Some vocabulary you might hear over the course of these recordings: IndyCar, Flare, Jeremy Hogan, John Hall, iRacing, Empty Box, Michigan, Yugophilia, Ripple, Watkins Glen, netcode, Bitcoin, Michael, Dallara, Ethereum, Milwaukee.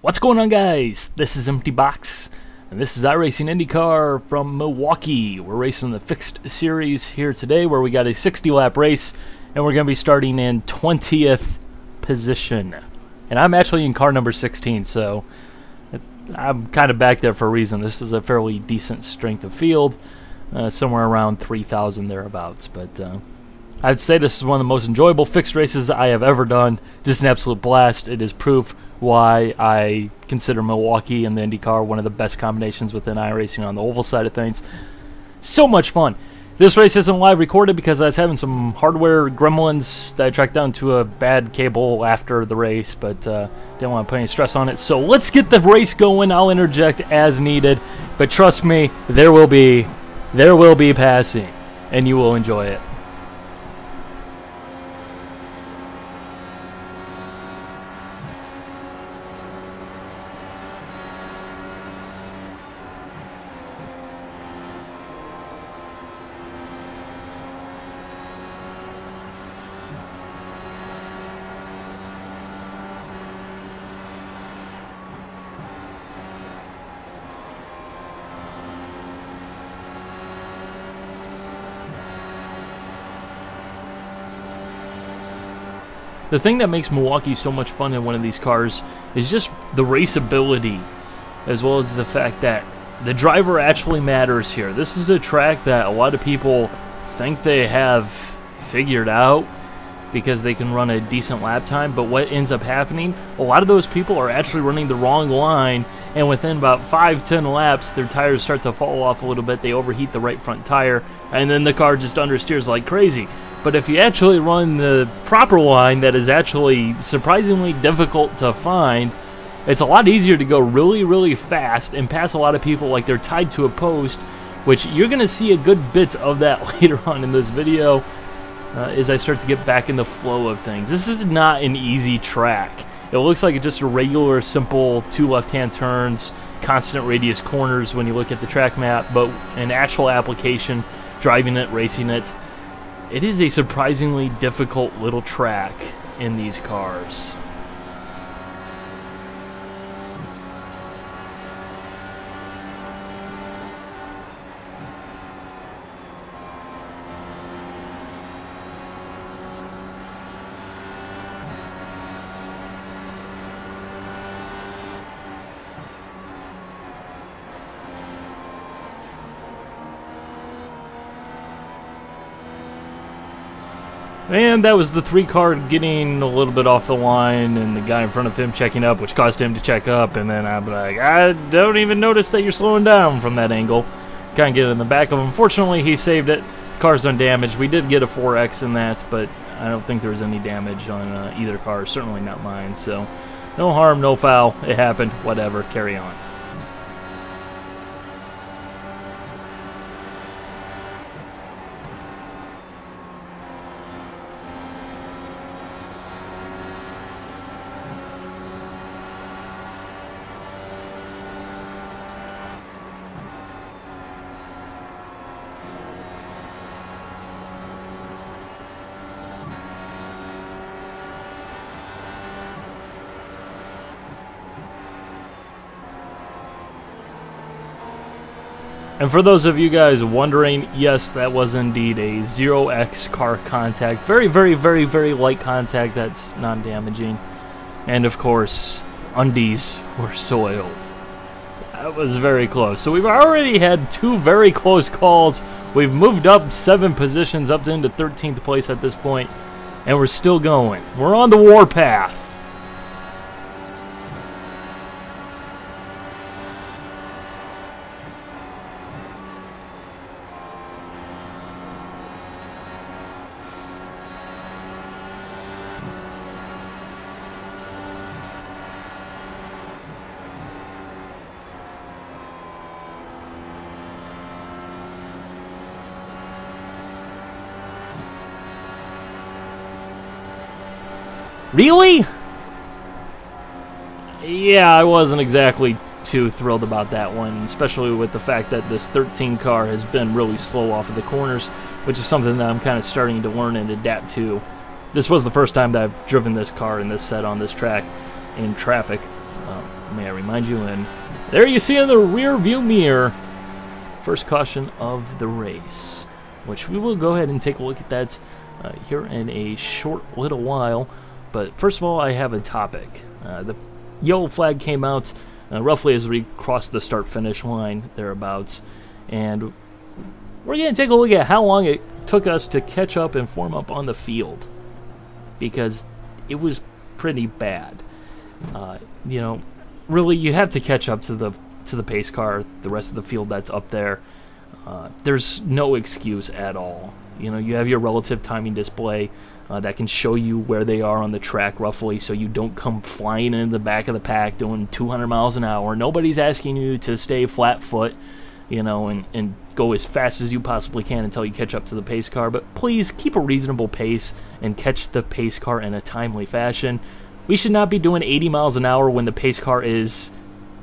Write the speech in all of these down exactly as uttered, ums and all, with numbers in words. What's going on, guys? This is Empty Box, and this is iRacing IndyCar from Milwaukee. We're racing the fixed series here today, where we got a sixty lap race, and we're going to be starting in twentieth position. And I'm actually in car number sixteen, so I'm kind of back there for a reason. This is a fairly decent strength of field, uh, somewhere around three thousand thereabouts, but uh, I'd say this is one of the most enjoyable fixed races I have ever done. Just an absolute blast. It is proof why I consider Milwaukee and the IndyCar one of the best combinations within iRacing on the oval side of things. So much fun. This race isn't live recorded because I was having some hardware gremlins that I tracked down to a bad cable after the race, but uh, didn't want to put any stress on it. So let's get the race going. I'll interject as needed, but trust me, there will be, there will be passing, and you will enjoy it. The thing that makes Milwaukee so much fun in one of these cars is just the raceability, as well as the fact that the driver actually matters here. This is a track that a lot of people think they have figured out because they can run a decent lap time, but what ends up happening, a lot of those people are actually running the wrong line, and within about five ten laps, their tires start to fall off a little bit, they overheat the right front tire, and then the car just understeers like crazy. But if you actually run the proper line that is actually surprisingly difficult to find, it's a lot easier to go really, really fast and pass a lot of people like they're tied to a post, which you're going to see a good bit of that later on in this video uh, as I start to get back in the flow of things. This is not an easy track. It looks like it's just a regular, simple two left-hand turns, constant radius corners when you look at the track map, but in actual application, driving it, racing it, it is a surprisingly difficult little track in these cars. And that was the three car getting a little bit off the line and the guy in front of him checking up, which caused him to check up, and then I'm like, I don't even notice that you're slowing down from that angle. Kind of get in the back of him. Fortunately, he saved it. The car's undamaged. We did get a four X in that, but I don't think there was any damage on uh, either car, certainly not mine. So no harm, no foul. It happened. Whatever. Carry on. And for those of you guys wondering, yes, that was indeed a zero X car contact. Very, very, very, very light contact that's non-damaging. And of course, undies were soiled. That was very close. So we've already had two very close calls. We've moved up seven positions up into thirteenth place at this point, and we're still going. We're on the warpath. Really? Yeah, I wasn't exactly too thrilled about that one, especially with the fact that this thirteen car has been really slow off of the corners, which is something that I'm kind of starting to learn and adapt to. This was the first time that I've driven this car in this set on this track in traffic, Uh, may I remind you, and there you see in the rear view mirror, first caution of the race, which we will go ahead and take a look at that uh, here in a short little while. But first of all, I have a topic. Uh, the yellow flag came out uh, roughly as we crossed the start-finish line thereabouts, and we're going to take a look at how long it took us to catch up and form up on the field, because it was pretty bad. Uh, you know, really, you have to catch up to the to the pace car, the rest of the field that's up there. Uh, there's no excuse at all. You know, you have your relative timing display uh, that can show you where they are on the track roughly, so you don't come flying into the back of the pack doing two hundred miles an hour. Nobody's asking you to stay flat foot, you know, and, and go as fast as you possibly can until you catch up to the pace car. But please keep a reasonable pace and catch the pace car in a timely fashion. We should not be doing eighty miles an hour when the pace car is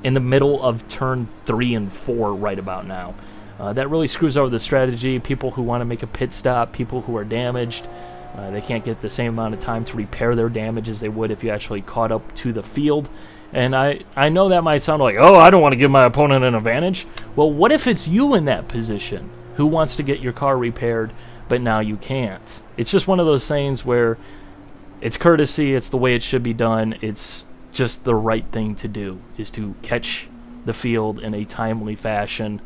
in the middle of turn three and four right about now. Uh, that really screws over the strategy. People who want to make a pit stop, people who are damaged, uh, they can't get the same amount of time to repair their damage as they would if you actually caught up to the field. And I, I know that might sound like, oh, I don't want to give my opponent an advantage. Well, what if it's you in that position who wants to get your car repaired, but now you can't? It's just one of those things where it's courtesy, it's the way it should be done, it's just the right thing to do, is to catch the field in a timely fashion,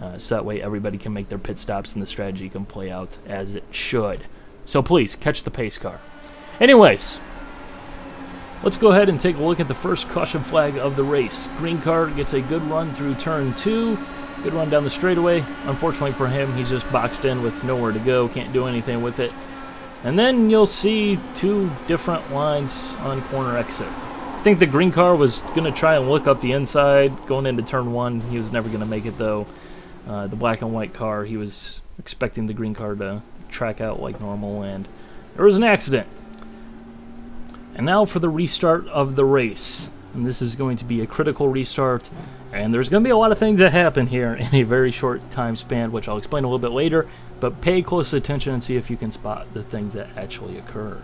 uh, so that way everybody can make their pit stops and the strategy can play out as it should. So please, catch the pace car. Anyways, let's go ahead and take a look at the first caution flag of the race. Green car gets a good run through turn two. Good run down the straightaway. Unfortunately for him, he's just boxed in with nowhere to go. Can't do anything with it. And then you'll see two different lines on corner exit. I think the green car was going to try and look up the inside going into turn one. He was never going to make it, though. Uh, the black and white car, he was expecting the green car to track out like normal, and there was an accident. And now for the restart of the race. And this is going to be a critical restart, and there's going to be a lot of things that happen here in a very short time span, which I'll explain a little bit later, but pay close attention and see if you can spot the things that actually occur.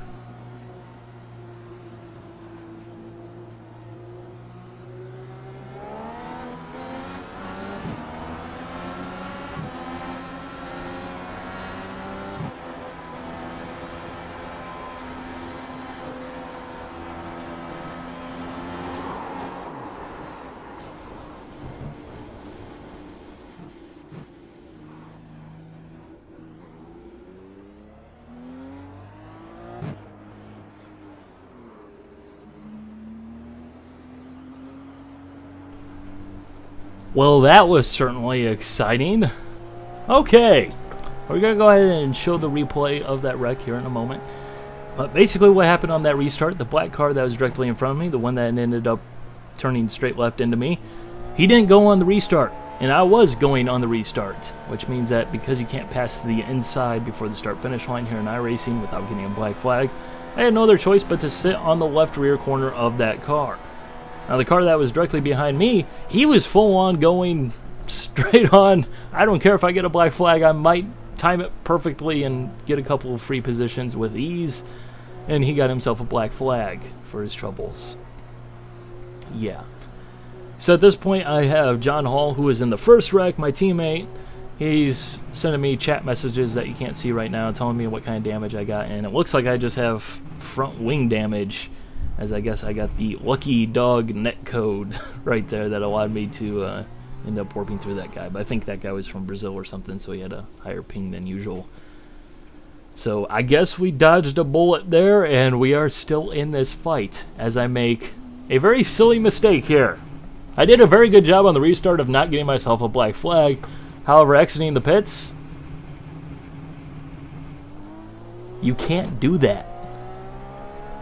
Well, that was certainly exciting. Okay, we're going to go ahead and show the replay of that wreck here in a moment. But basically what happened on that restart, the black car that was directly in front of me, the one that ended up turning straight left into me, he didn't go on the restart, and I was going on the restart, which means that because you can't pass the inside before the start-finish line here in iRacing without getting a black flag, I had no other choice but to sit on the left rear corner of that car. Now, the car that was directly behind me, he was full on going straight on. I don't care if I get a black flag, I might time it perfectly and get a couple of free positions with ease. And he got himself a black flag for his troubles. Yeah. So at this point, I have John Hall, who is in the first wreck, my teammate. He's sending me chat messages that you can't see right now, telling me what kind of damage I got. And it looks like I just have front wing damage, as I guess I got the lucky dog netcode right there that allowed me to uh, end up warping through that guy. But I think that guy was from Brazil or something, so he had a higher ping than usual. So I guess we dodged a bullet there, and we are still in this fight as I make a very silly mistake here. I did a very good job on the restart of not getting myself a black flag. However, exiting the pits, you can't do that.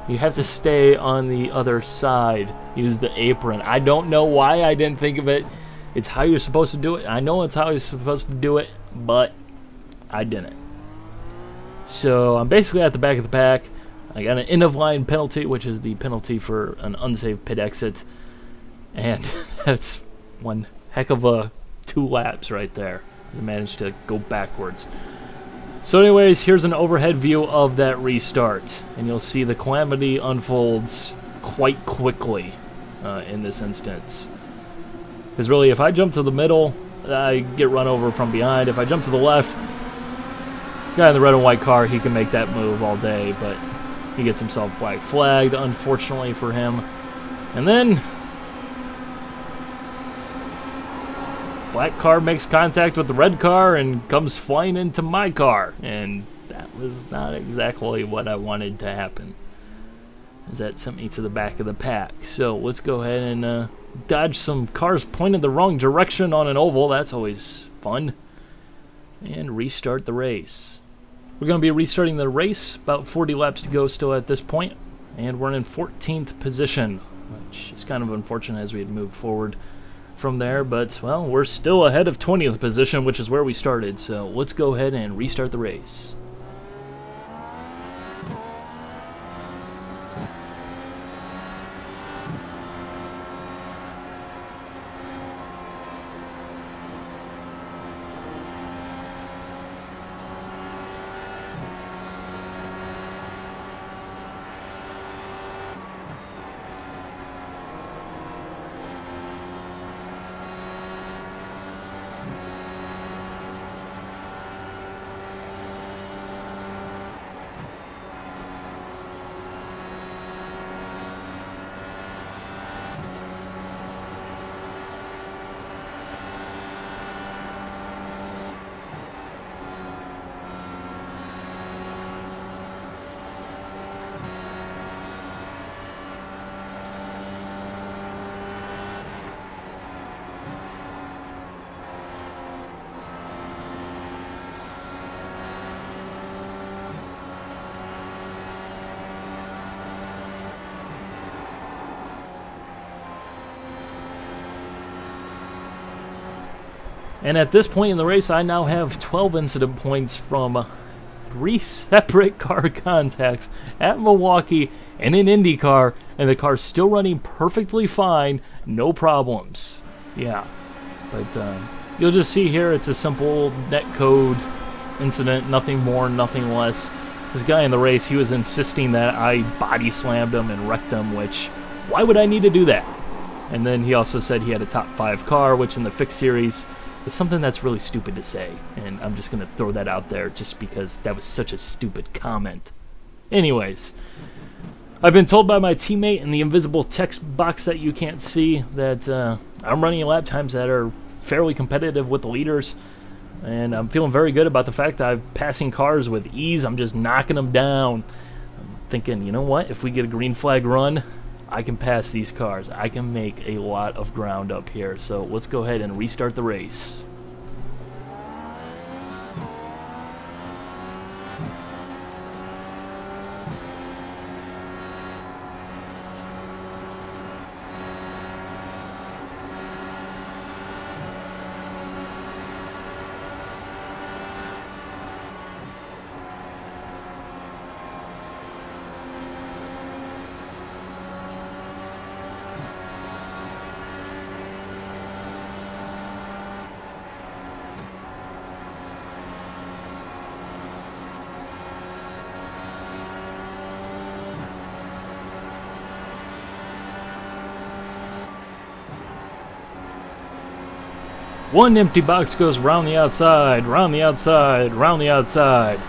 You have to stay on the other side. Use the apron. I don't know why I didn't think of it. It's how you're supposed to do it. I know it's how you're supposed to do it, but I didn't. So I'm basically at the back of the pack. I got an end-of-line penalty, which is the penalty for an unsafe pit exit. And that's one heck of a two laps right there, as I managed to go backwards. So anyways, here's an overhead view of that restart, and you'll see the calamity unfolds quite quickly. uh, in this instance. Because really, if I jump to the middle, I get run over from behind. If I jump to the left, guy in the red and white car, he can make that move all day, but he gets himself black flagged, unfortunately for him. And then black car makes contact with the red car and comes flying into my car. And that was not exactly what I wanted to happen, as that sent me to the back of the pack. So let's go ahead and uh, dodge some cars pointed the wrong direction on an oval. That's always fun. And restart the race. We're going to be restarting the race. About forty laps to go still at this point. And we're in fourteenth position, which is kind of unfortunate as we had moved forward from there. But, well, we're still ahead of twentieth position, which is where we started. So let's go ahead and restart the race. And at this point in the race, I now have twelve incident points from three separate car contacts at Milwaukee and in IndyCar, and the car's still running perfectly fine, no problems. Yeah, but uh, you'll just see here it's a simple netcode incident, nothing more, nothing less. This guy in the race, he was insisting that I body slammed him and wrecked him, which, why would I need to do that? And then he also said he had a top five car, which in the Fix Series, it's something that's really stupid to say, and I'm just gonna throw that out there just because that was such a stupid comment. Anyways, I've been told by my teammate in the invisible text box that you can't see that uh, I'm running lap times that are fairly competitive with the leaders, and I'm feeling very good about the fact that I'm passing cars with ease. I'm just knocking them down. I'm thinking, you know what, if we get a green flag run, I can pass these cars. I can make a lot of ground up here. So let's go ahead and restart the race. One empty box goes round the outside, round the outside, round the outside.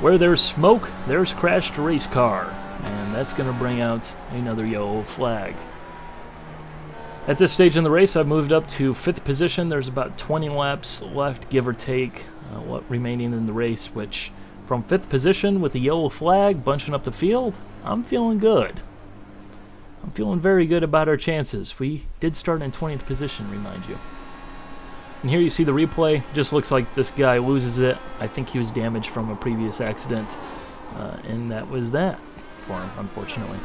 Where there's smoke, there's crashed race car. and that's going to bring out another yellow flag. At this stage in the race, I've moved up to fifth position. There's about twenty laps left, give or take, uh, what remaining in the race, which from fifth position with a yellow flag bunching up the field, I'm feeling good. I'm feeling very good about our chances. We did start in twentieth position, remind you. And here you see the replay. Just looks like this guy loses it. I think he was damaged from a previous accident, uh, and that was that for him, unfortunately.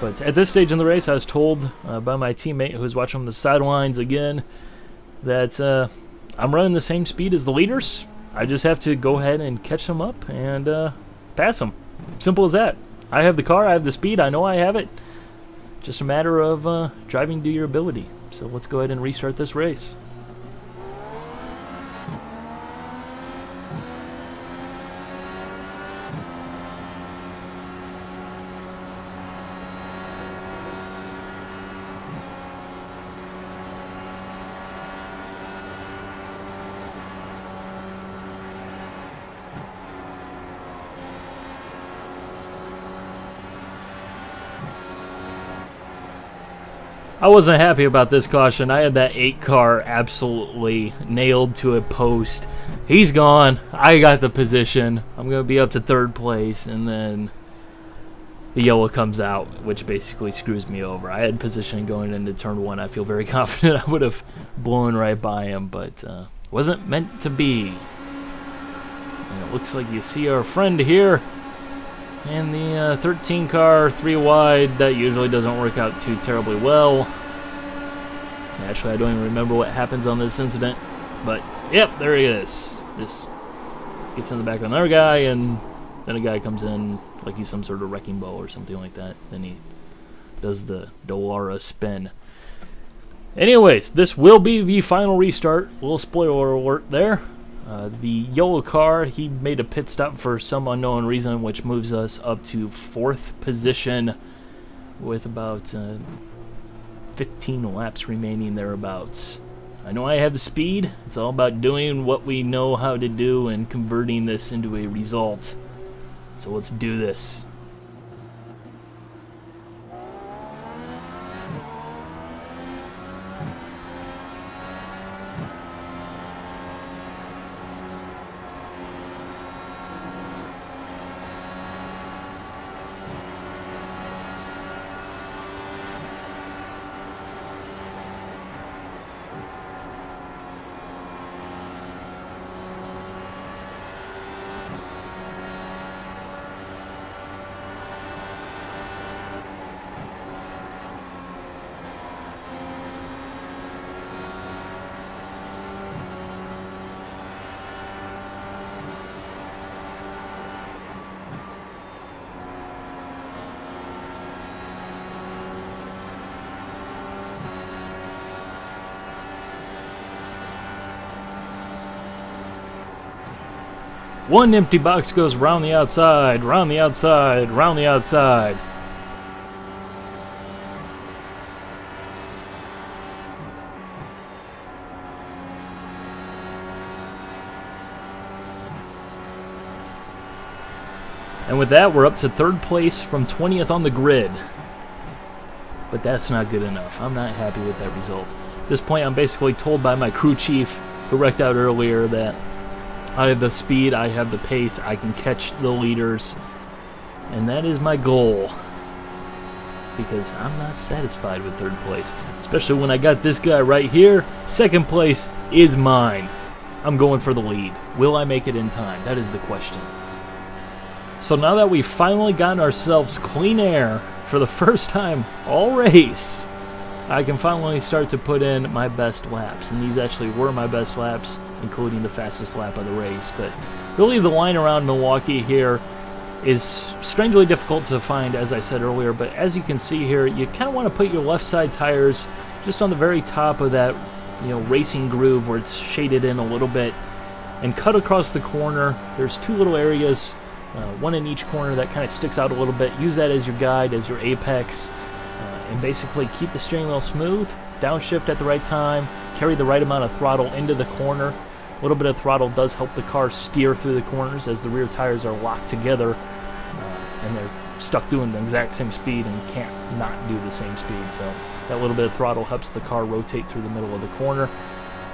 But at this stage in the race, I was told uh, by my teammate who was watching on the sidelines again that uh, I'm running the same speed as the leaders. I just have to go ahead and catch them up and uh, pass them. Simple as that. I have the car, I have the speed, I know I have it. Just a matter of uh, driving to your ability. So let's go ahead and restart this race. I wasn't happy about this caution. I had that eight car absolutely nailed to a post. He's gone. I got the position. I'm going to be up to third place, and then the yellow comes out, which basically screws me over. I had position going into turn one. I feel very confident I would have blown right by him, but uh, wasn't meant to be. And it looks like you see our friend here. And the uh, thirteen car, three wide, that usually doesn't work out too terribly well. Actually, I don't even remember what happens on this incident. But, yep, there he is. This gets in the back of another guy, and then a guy comes in like he's some sort of wrecking ball or something like that. Then he does the Dallara spin. Anyways, this will be the final restart. A little spoiler alert there. Uh, the yellow car, he made a pit stop for some unknown reason, which moves us up to fourth position with about uh, fifteen laps remaining thereabouts. I know I have the speed. It's all about doing what we know how to do and converting this into a result. So let's do this. One empty box goes round the outside, round the outside, round the outside. And with that, we're up to third place from twentieth on the grid. But that's not good enough. I'm not happy with that result. At this point, I'm basically told by my crew chief, who wrecked out earlier, that I have the speed, I have the pace, I can catch the leaders, and that is my goal, because I'm not satisfied with third place, especially when I got this guy right here. Second place is mine. I'm going for the lead. Will I make it in time? That is the question. So now that we've finally gotten ourselves clean air for the first time all race, I can finally start to put in my best laps, and these actually were my best laps, including the fastest lap of the race. But really the line around Milwaukee here is strangely difficult to find, as I said earlier, but as you can see here, you kind of want to put your left side tires just on the very top of that, you know, racing groove where it's shaded in a little bit, and cut across the corner. There's two little areas, uh, one in each corner, that kind of sticks out a little bit. Use that as your guide, as your apex. And basically keep the steering wheel smooth, downshift at the right time, carry the right amount of throttle into the corner. A little bit of throttle does help the car steer through the corners as the rear tires are locked together, uh, and they're stuck doing the exact same speed and can't not do the same speed. So that little bit of throttle helps the car rotate through the middle of the corner.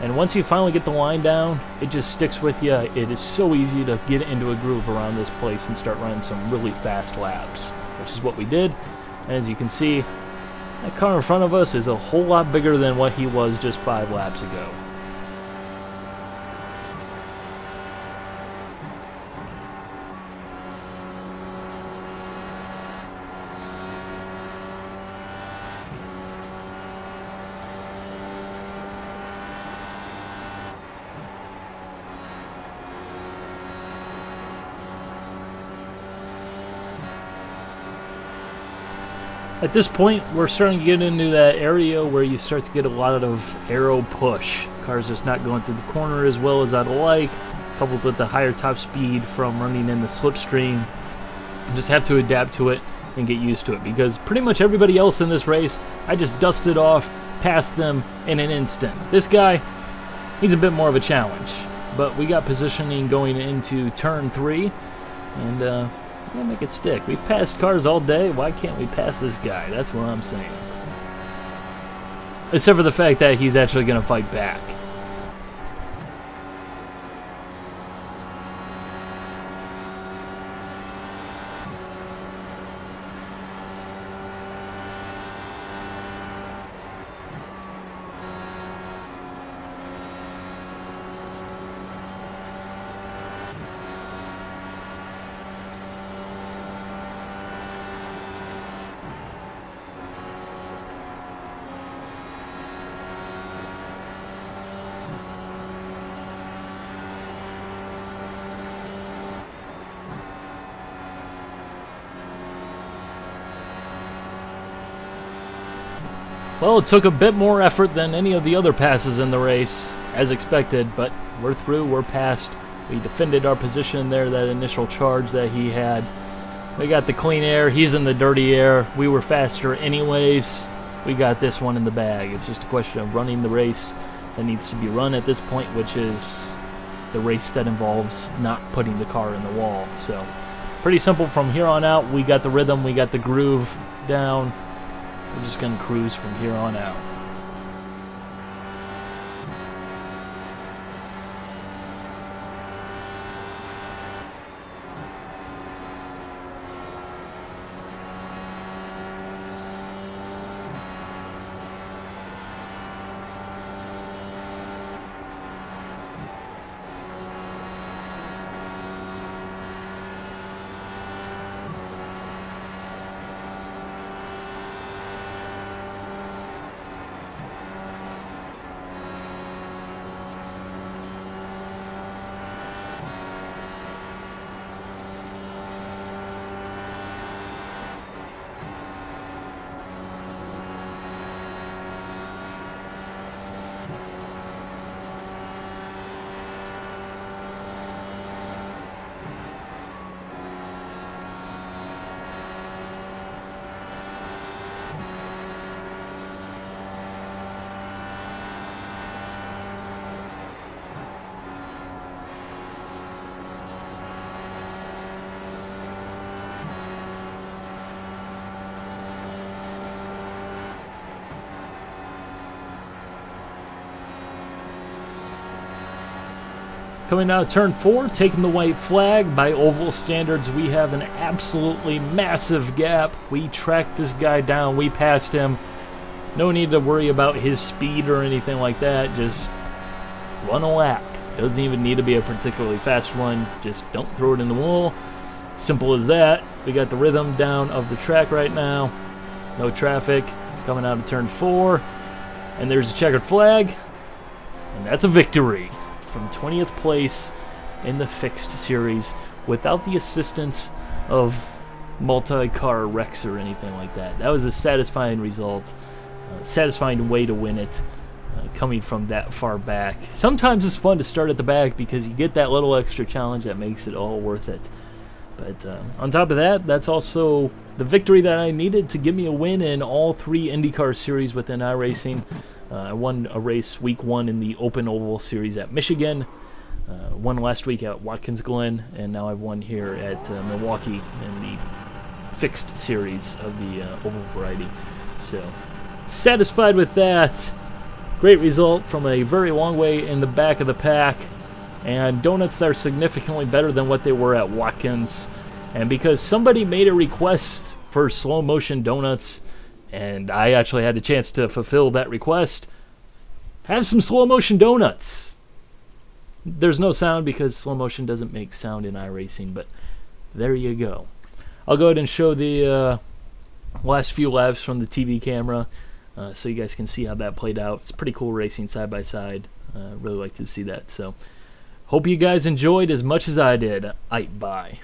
And once you finally get the line down, it just sticks with you. It is so easy to get into a groove around this place and start running some really fast laps, which is what we did. And as you can see, that car in front of us is a whole lot bigger than what he was just five laps ago. At this point, we're starting to get into that area where you start to get a lot of aero push. Cars just not going through the corner as well as I'd like, coupled with the higher top speed from running in the slipstream. You just have to adapt to it and get used to it, because pretty much everybody else in this race, I just dusted off, passed them in an instant. This guy, he's a bit more of a challenge, but we got positioning going into turn three, and uh, yeah, make it stick. We've passed cars all day. Why can't we pass this guy? That's what I'm saying. Except for the fact that he's actually going to fight back. Well, it took a bit more effort than any of the other passes in the race, as expected, but we're through, we're past. We defended our position there, that initial charge that he had. We got the clean air, he's in the dirty air. We were faster anyways. We got this one in the bag. It's just a question of running the race that needs to be run at this point, which is the race that involves not putting the car in the wall. So, pretty simple from here on out. We got the rhythm, we got the groove down. We're just going to cruise from here on out. Coming out of turn four, taking the white flag. By oval standards, we have an absolutely massive gap. We tracked this guy down. We passed him. No need to worry about his speed or anything like that. Just run a lap. Doesn't even need to be a particularly fast one. Just don't throw it in the wall. Simple as that. We got the rhythm down of the track right now. No traffic. Coming out of turn four. And there's a checkered flag. And that's a victory. From twentieth place in the fixed series without the assistance of multi-car wrecks or anything like that. That was a satisfying result, uh, satisfying way to win it, uh, coming from that far back. Sometimes it's fun to start at the back because you get that little extra challenge that makes it all worth it. But uh, on top of that, that's also the victory that I needed to give me a win in all three IndyCar series within iRacing. Uh, I won a race week one in the Open Oval Series at Michigan, uh, won last week at Watkins Glen, and now I've won here at uh, Milwaukee in the fixed series of the uh, oval variety. So satisfied with that. Great result from a very long way in the back of the pack, and donuts that are significantly better than what they were at Watkins. And because somebody made a request for slow motion donuts, and I actually had a chance to fulfill that request, have some slow motion donuts. There's no sound because slow motion doesn't make sound in iRacing, but there you go. I'll go ahead and show the uh, last few laps from the T V camera. Uh, so you guys can see how that played out. It's pretty cool racing side by side. Uh, really like to see that. So hope you guys enjoyed as much as I did. Aight, bye.